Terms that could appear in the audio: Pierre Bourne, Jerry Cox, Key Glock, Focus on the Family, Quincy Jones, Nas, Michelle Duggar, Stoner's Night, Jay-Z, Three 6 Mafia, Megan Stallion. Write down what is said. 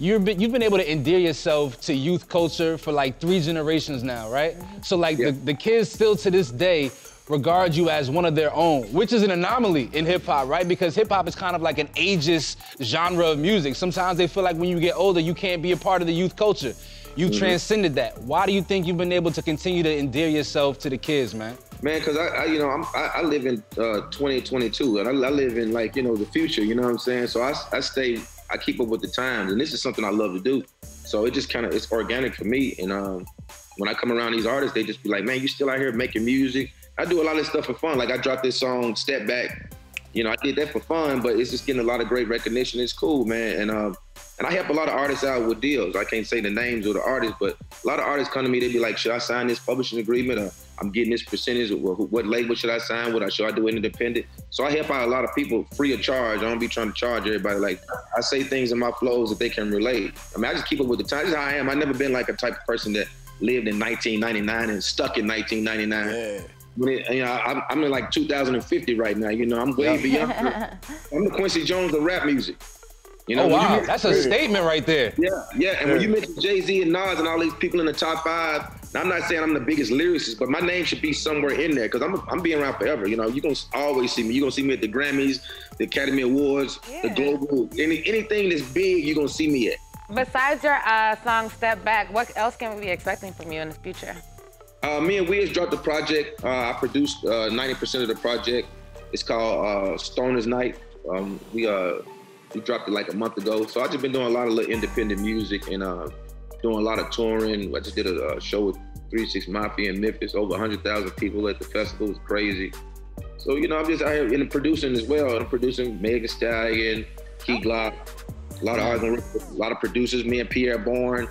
you've been able to endear yourself to youth culture for like 3 generations now, right? Mm-hmm. So like the kids still to this day regard you as one of their own, which is an anomaly in hip hop, right? Because hip hop is kind of like an ageist genre of music. Sometimes they feel like when you get older, you can't be a part of the youth culture. You've transcended that. Why do you think you've been able to continue to endear yourself to the kids, man? Man, cause I live in 2022, and I live in like, you know, the future, you know what I'm saying? So I keep up with the times, and this is something I love to do. So it just kind of, it's organic for me. And when I come around these artists, they just be like, man, you still out here making music. I do a lot of stuff for fun. Like I dropped this song, Step Back. You know, I did that for fun, but it's just getting a lot of great recognition. It's cool, man. And I help a lot of artists out with deals. I can't say the names of the artists, but a lot of artists come to me, they be like, should I sign this publishing agreement? Or I'm getting this percentage, or what label should I sign with? Or should I do it independent? So I help out a lot of people free of charge. I don't be trying to charge everybody. Like I say things in my flows that they can relate. I mean, I just keep up with the times. That's how I am. I've never been like a type of person that lived in 1999 and stuck in 1999. Yeah. You know, I'm in like 2050 right now. You know, I'm way beyond. I'm the Quincy Jones of rap music. You know, oh wow, that's a statement right there. Yeah. And when you mention Jay-Z and Nas and all these people in the top 5, now I'm not saying I'm the biggest lyricist, but my name should be somewhere in there because I'm being around forever. You know, you're gonna always see me. You're gonna see me at the Grammys, the Academy Awards, the Global, anything that's big, you're gonna see me at. Besides your song "Step Back," what else can we be expecting from you in the future? Me and Weez dropped the project. I produced 90% of the project. It's called Stoner's Night. We dropped it like a month ago. So I've just been doing a lot of little independent music and doing a lot of touring. I just did a show with Three 6 Mafia in Memphis. Over 100,000 people at the festival. It was crazy. So, you know, I'm just out here in the producing as well. I'm producing Megan Stallion, Key Glock, a lot of producers, me and Pierre Bourne.